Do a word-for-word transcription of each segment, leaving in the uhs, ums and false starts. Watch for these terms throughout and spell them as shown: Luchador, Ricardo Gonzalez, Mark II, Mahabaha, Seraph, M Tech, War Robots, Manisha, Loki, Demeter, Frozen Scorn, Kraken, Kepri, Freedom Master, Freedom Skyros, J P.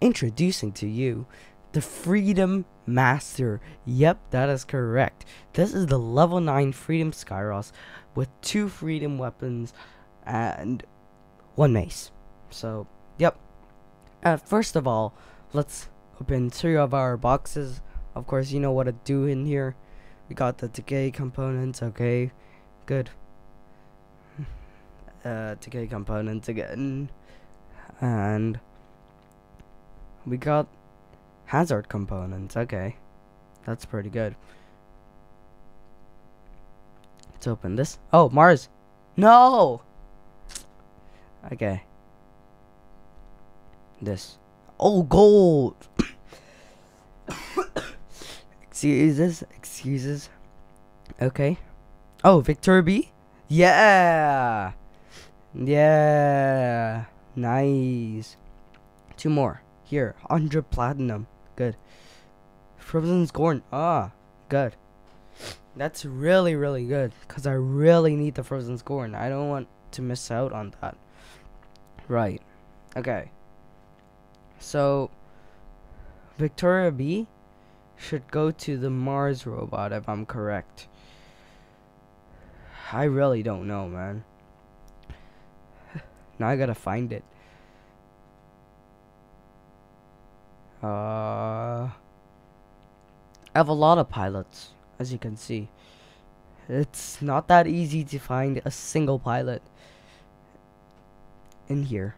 Introducing to you the Freedom Master. Yep, that is correct. This is the level nine Freedom Skyros with two freedom weapons and one mace. So, yep. Uh, first of all, let's open two of our boxes. Of course, you know what to do in here. We got the decay components. Okay, good. Uh, decay components again, and we got hazard components. Okay, that's pretty good. Let's open this. Oh, Mars! No! Okay. This. Oh, gold! Excuses, excuses. Okay. Oh, Victor B? Yeah! Yeah! Nice. Two more. Here, one hundred platinum. Good. Frozen Scorn. Ah, good. That's really, really good. Because I really need the Frozen Scorn. I don't want to miss out on that. Right. Okay. So, Victoria B should go to the Mars robot, if I'm correct. I really don't know, man. Now I gotta find it. Uh, I have a lot of pilots, as you can see. It's not that easy to find a single pilot in here.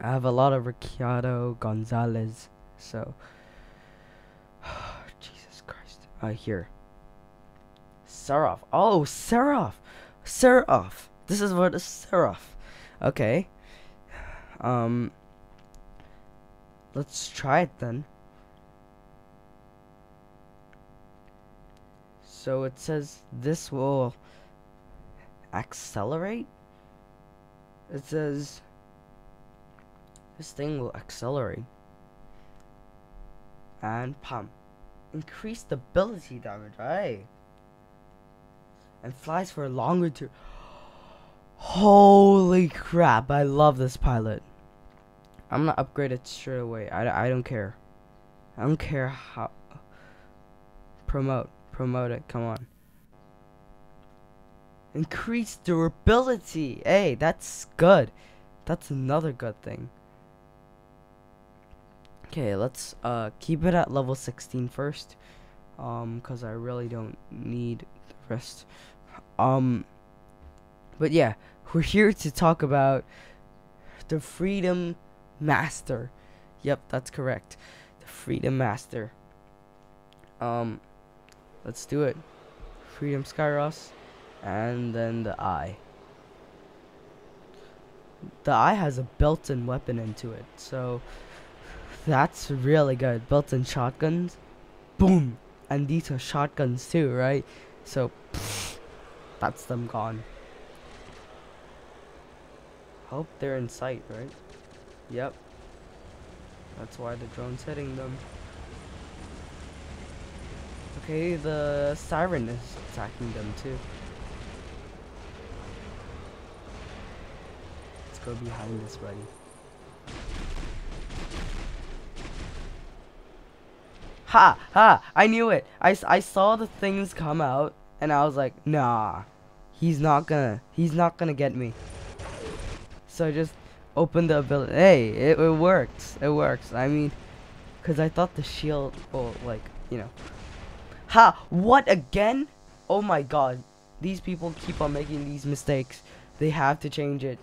I have a lot of Ricardo Gonzalez, so Jesus Christ. I uh, here. Seraph. Oh, Seraph. Seraph. This is what a Seraph. Okay. Um. Let's try it then. So it says this will accelerate. It says this thing will accelerate. And pump. Increased ability damage, right? And flies for a longer term. Holy crap, I love this pilot. I'm gonna upgrade it straight away. I, I don't care. I don't care how. Promote. Promote it. Come on. Increase durability. Hey, that's good. That's another good thing. Okay, let's uh, keep it at level sixteen first. Um, because I really don't need the rest. Um, but yeah. We're here to talk about the Freedom Master. Yep, that's correct. The Freedom Master. Um, let's do it. Freedom Skyros, and then the Eye. The Eye has a built-in weapon into it, so that's really good. Built-in shotguns. Boom! And these are shotguns too, right? So, pfft, that's them gone. Hope they're in sight, right? Yep. That's why the drone's hitting them. Okay, the siren is attacking them too. Let's go behind this buddy. Ha! Ha! I knew it! I, I saw the things come out and I was like, nah. He's not gonna, he's not gonna get me. So I just opened the ability. Hey, it, it works. It works. I mean, because I thought the shield, oh, like, you know. Ha! What again? Oh my god. These people keep on making these mistakes. They have to change it.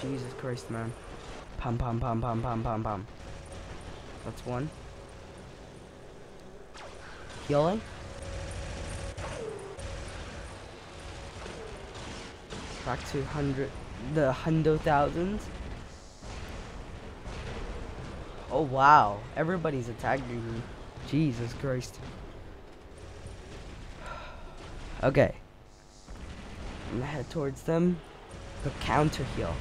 Jesus Christ, man. Pom pom pom pom pom pom pom. That's one. Healing. Back to hundred. The hundo thousands. Oh wow, everybody's attacking me. Jesus Christ. Okay, I'm gonna head towards them. The counter heal.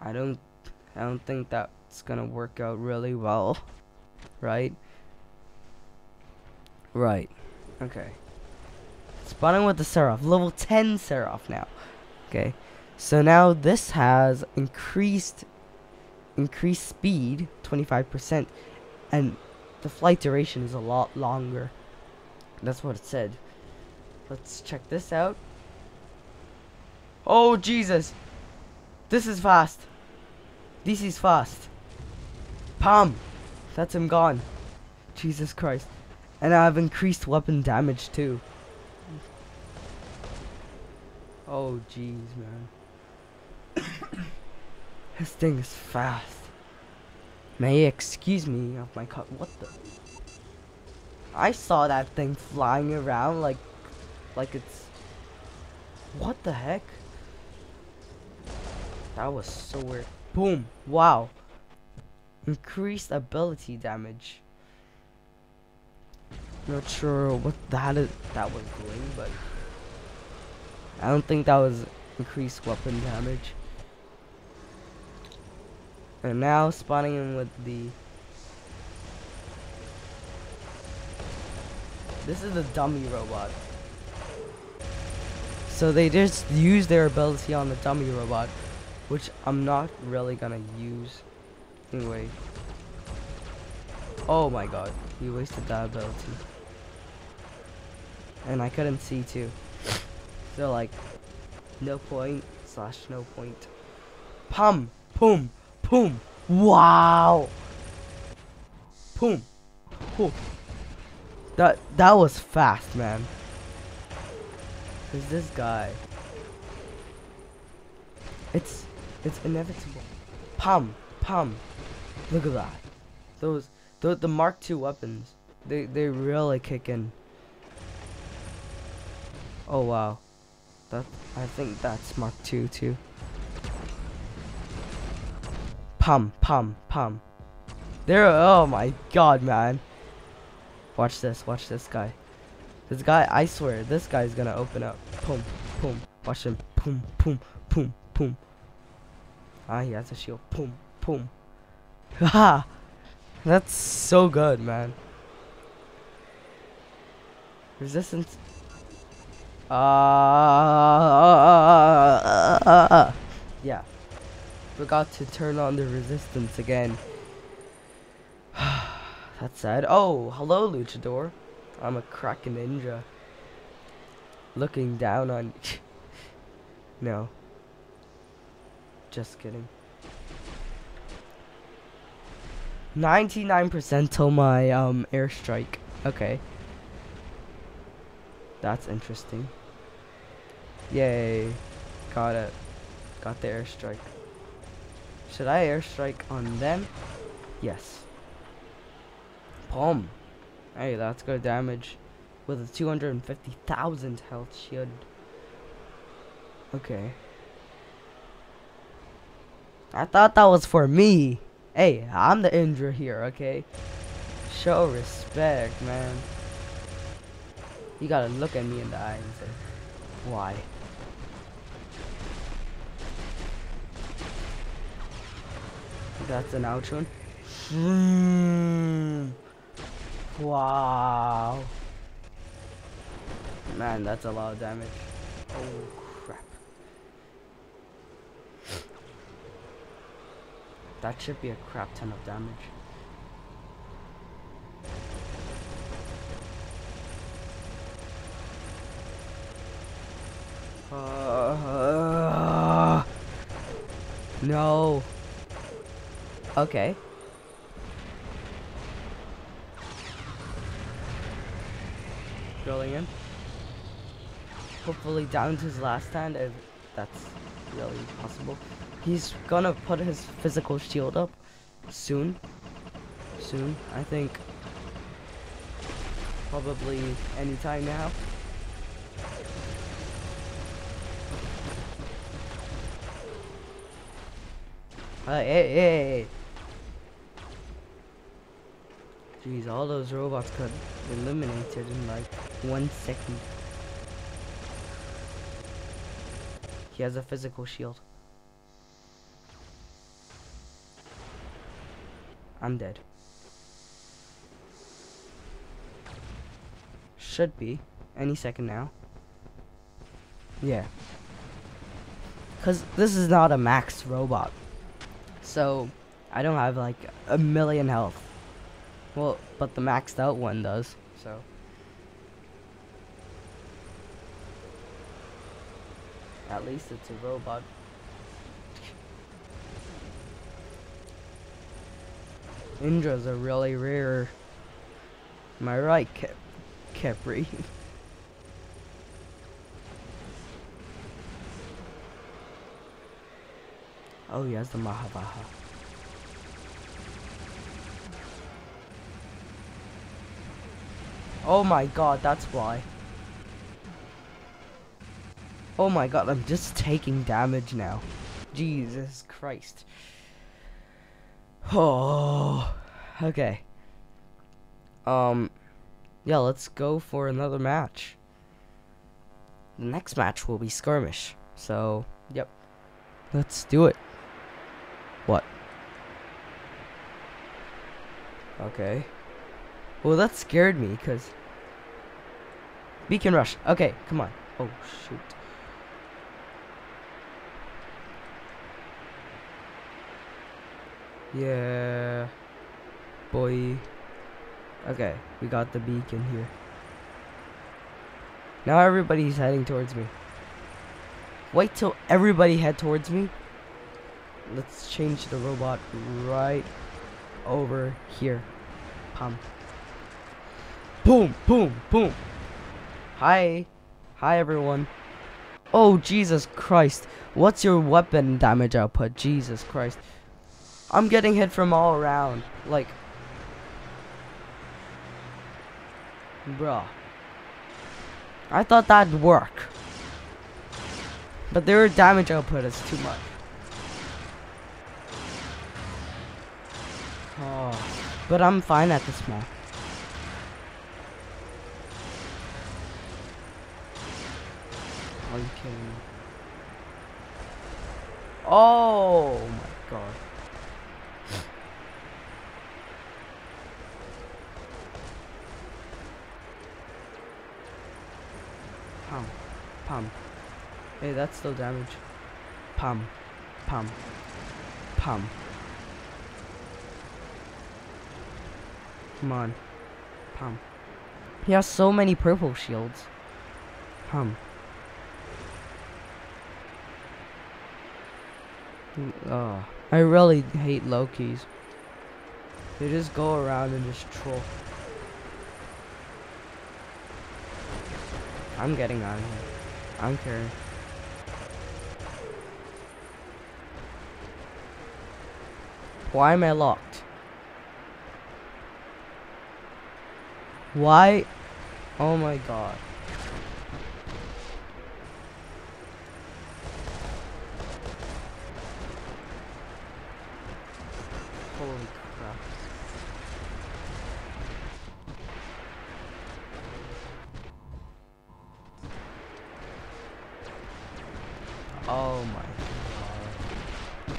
I don't I don't think that's gonna work out really well. Right? Right. Okay. Spawning with the Seraph. Level ten Seraph now. Okay. So now this has increased increased speed twenty-five percent, and the flight duration is a lot longer. That's what it said. Let's check this out. Oh Jesus, this is fast. This is fast. Pam, that's him gone. Jesus Christ. And I've increased weapon damage too. Oh jeez, man. This thing is fast. May you excuse me of my cut. What the? I saw that thing flying around like like it's, what the heck? That was so weird. Boom. Wow. Increased ability damage. Not sure what that is, that was doing, but I don't think that was increased weapon damage. And now spawning in with the, this is the dummy robot. So they just use their ability on the dummy robot, which I'm not really gonna use anyway. Oh my god, we wasted that ability. And I couldn't see too. So like, no point slash no point. Pum, boom, boom. Wow. Boom. Boom. That that was fast, man. Cause this guy, it's it's inevitable. Pum, pum. Look at that. Those the the Mark two weapons. They they really kick in. Oh wow. That, I think that's Mark two too. Pum, pum, pum. There, oh my god, man. Watch this, watch this guy. This guy, I swear, this guy's gonna open up. Boom, boom. Watch him. Boom, boom, boom, boom. Ah, he has a shield. Boom, boom. Haha. That's so good, man. Resistance. Uh, uh, uh, uh, uh, uh. Yeah, forgot to turn on the resistance again. That's sad. Oh, hello, Luchador. I'm a Kraken ninja. Looking down on. No. Just kidding. ninety-nine percent till my um airstrike. Okay. That's interesting. Yay. Got it. Got the airstrike. Should I airstrike on them? Yes. Boom. Hey, that's good damage. With a two hundred fifty thousand health shield. Okay. I thought that was for me. Hey, I'm the ninja here, okay? Show respect, man. You gotta look at me in the eye and say, why? That's an outro. Mm. Wow. Man, that's a lot of damage. Oh crap. That should be a crap ton of damage. Uh, no. Okay. Rolling in. Hopefully down to his last stand if that's really possible. He's gonna put his physical shield up soon. Soon, I think. Probably anytime now. Uh, hey, hey, hey. Jeez, all those robots got eliminated in like one second. He has a physical shield. I'm dead. Should be any second now. Yeah. because this is not a max robot. So I don't have like a million health. Well, but the maxed out one does, so. At least it's a robot. Indras are really rare. Am I right, Kep Kepri? Oh, he has the Mahabaha. Oh my god, that's why. Oh my god, I'm just taking damage now. Jesus Christ. Oh, okay. Um, yeah, let's go for another match. The next match will be skirmish. So, yep. Let's do it. What? Okay. Well, that scared me, because... Beacon rush. Okay, come on. Oh, shoot. Yeah. Boy. Okay, we got the beacon here. Now everybody's heading towards me. Wait till everybody head towards me. Let's change the robot right over here. Pump. Boom, boom, boom. Hi. Hi, everyone. Oh, Jesus Christ. What's your weapon damage output? Jesus Christ. I'm getting hit from all around. Like... Bruh. I thought that'd work. But their damage output is too much. Oh. But I'm fine at this map. Are you kidding me? Oh my god. Pam. Pam. Hey, that's still damage. Pam. Pam. Pam. Come on. Pam. He has so many purple shields. Pam. Oh, I really hate Lokis. They just go around and just troll. I'm getting out of here. I don't care. Why am I locked? Why? Oh my god. Holy crap. Oh my god.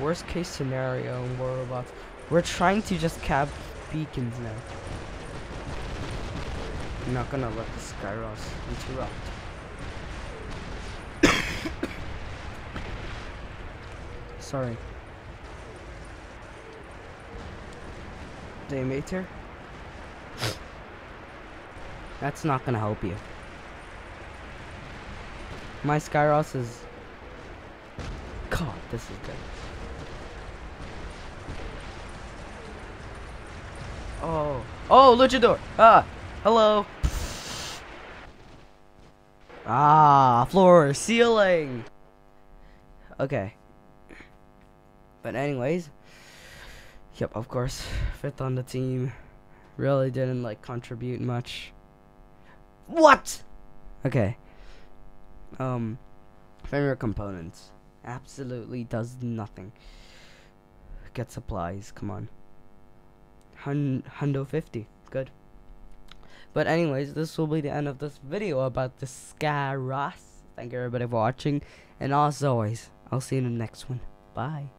Worst case scenario in War Robots. We're trying to just cap beacons now. I'm not gonna let the Skyros interrupt. Sorry. Demeter? That's not gonna help you. My Skyros is... God, this is good. Oh. Oh, Luchador! Ah! Hello! Ah, floor, ceiling! Okay. But anyways, yep, of course, fifth on the team. Really didn't like contribute much. What? Okay. Um, favorite components. Absolutely does nothing. Get supplies. Come on. Hun hundo fifty. Good. But anyways, this will be the end of this video about the Skyros. Thank you everybody for watching, and as always, I'll see you in the next one. Bye.